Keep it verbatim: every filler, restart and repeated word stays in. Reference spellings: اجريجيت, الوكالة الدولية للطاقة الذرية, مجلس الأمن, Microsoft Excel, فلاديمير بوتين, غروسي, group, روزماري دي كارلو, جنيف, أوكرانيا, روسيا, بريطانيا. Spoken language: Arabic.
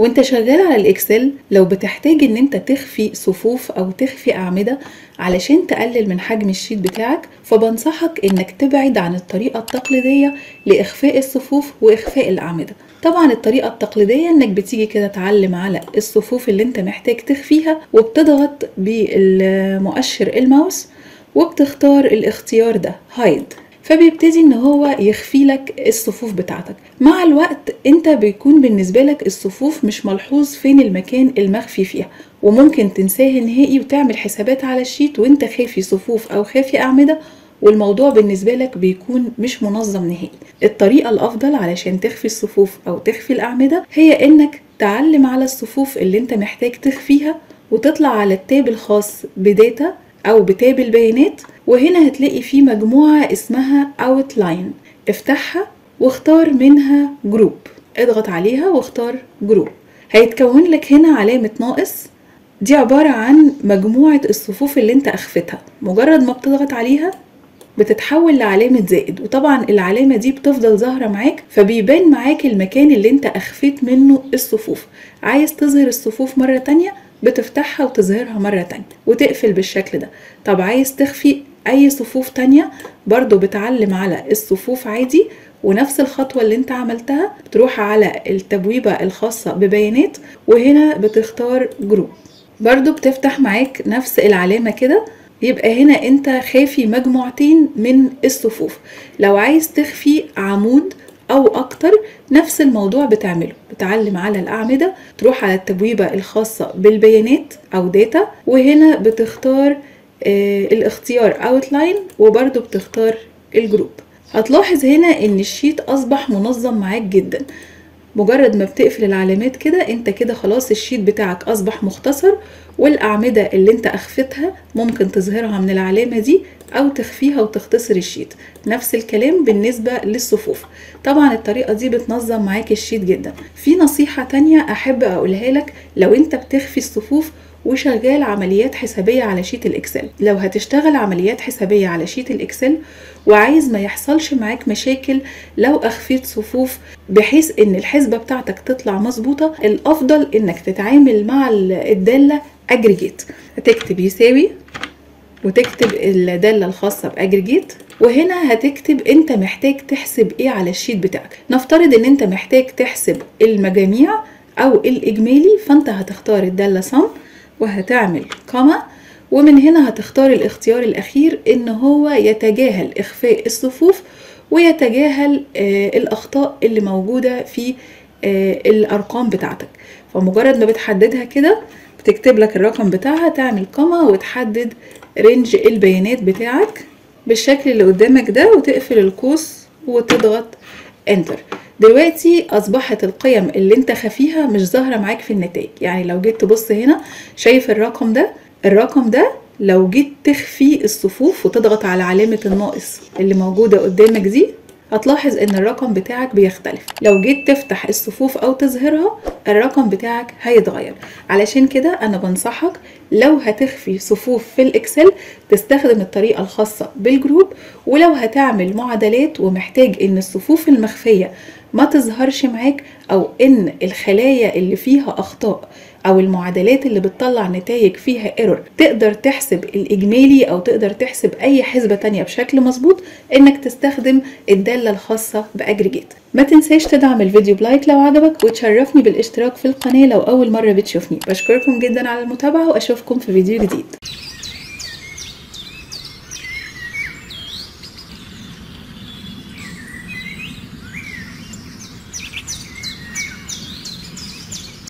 وانت شغال على الاكسل لو بتحتاج ان انت تخفي صفوف او تخفي اعمدة علشان تقلل من حجم الشيت بتاعك، فبنصحك انك تبعد عن الطريقة التقليدية لاخفاء الصفوف واخفاء الاعمدة. طبعا الطريقة التقليدية انك بتيجي كده تعلم على الصفوف اللي انت محتاج تخفيها وبتضغط بالمؤشر الماوس وبتختار الاختيار ده هايد، فبيبتدي ان هو يخفي لك الصفوف بتاعتك. مع الوقت انت بيكون بالنسبة لك الصفوف مش ملحوظ فين المكان المخفي فيها، وممكن تنساه نهائي وتعمل حسابات على الشيت وانت خافي صفوف او خافي اعمدة، والموضوع بالنسبة لك بيكون مش منظم نهائي. الطريقة الافضل علشان تخفي الصفوف او تخفي الاعمدة هي انك تعلم على الصفوف اللي انت محتاج تخفيها وتطلع على التاب الخاص بداتا او بتاب البيانات، وهنا هتلاقي فيه مجموعة اسمها outline، افتحها واختار منها group، اضغط عليها واختار group. هيتكون لك هنا علامة ناقص، دي عبارة عن مجموعة الصفوف اللي انت اخفتها، مجرد ما بتضغط عليها بتتحول لعلامة زائد، وطبعا العلامة دي بتفضل ظاهرة معاك فبيبان معاك المكان اللي انت اخفيت منه الصفوف. عايز تظهر الصفوف مرة تانية بتفتحها وتظهرها مرة تانية وتقفل بالشكل ده. طب عايز تخفي اي صفوف تانية برضو بتعلم على الصفوف عادي، ونفس الخطوة اللي انت عملتها بتروح على التبويبة الخاصة ببيانات وهنا بتختار جروب، برضو بتفتح معاك نفس العلامة كده. يبقى هنا انت خافي مجموعتين من الصفوف. لو عايز تخفي عمود او اكتر نفس الموضوع بتعمله، بتعلم على الاعمدة تروح على التبويبة الخاصة بالبيانات او داتا وهنا بتختار آه الاختيار outline وبرضو بتختار الجروب. هتلاحظ هنا ان الشيت اصبح منظم معاك جدا، مجرد ما بتقفل العلامات كده انت كده خلاص الشيت بتاعك اصبح مختصر، والاعمدة اللي انت اخفتها ممكن تظهرها من العلامة دي او تخفيها وتختصر الشيت. نفس الكلام بالنسبة للصفوف. طبعا الطريقة دي بتنظم معاك الشيت جدا. في نصيحة تانية احب اقولها لك لو انت بتخفي الصفوف وشغال عمليات حسابية على شيت الاكسل، لو هتشتغل عمليات حسابية على شيت الاكسل وعايز ما يحصلش معاك مشاكل لو اخفيت صفوف بحيث ان الحسبة بتاعتك تطلع مظبوطة، الافضل انك تتعامل مع الدالة اجريجيت، هتكتب يساوي وتكتب الدالة الخاصة باجريجيت وهنا هتكتب انت محتاج تحسب ايه على الشيت بتاعك. نفترض ان انت محتاج تحسب المجاميع او الاجمالي، فانت هتختار الدالة صم وهتعمل كما، ومن هنا هتختار الاختيار الاخير ان هو يتجاهل اخفاء الصفوف ويتجاهل آه الاخطاء اللي موجودة في آه الارقام بتاعتك. فمجرد ما بتحددها كده بتكتب لك الرقم بتاعها، تعمل كما وتحدد رينج البيانات بتاعك بالشكل اللي قدامك ده وتقفل القوس وتضغط انتر. دلوقتي اصبحت القيم اللي انت خفيها مش ظاهرة معاك في النتائج، يعني لو جيت تبص هنا شايف الرقم ده، الرقم ده لو جيت تخفي الصفوف وتضغط على علامة الناقص اللي موجودة قدامك دي هتلاحظ ان الرقم بتاعك بيختلف. لو جيت تفتح الصفوف او تظهرها الرقم بتاعك هيتغير. علشان كده انا بنصحك لو هتخفي صفوف في الاكسل تستخدم الطريقة الخاصة بالجروب، ولو هتعمل معادلات ومحتاج ان الصفوف المخفية ما تظهرش معاك او ان الخلايا اللي فيها اخطاء او المعادلات اللي بتطلع نتائج فيها ايرور تقدر تحسب الاجمالي او تقدر تحسب اي حسبة تانية بشكل مظبوط، انك تستخدم الدالة الخاصة باجريجيت. ما تنساش تدعم الفيديو بلايك لو عجبك وتشرفني بالاشتراك في القناة لو اول مرة بتشوفني. بشكركم جدا على المتابعة واشوفكم في فيديو جديد.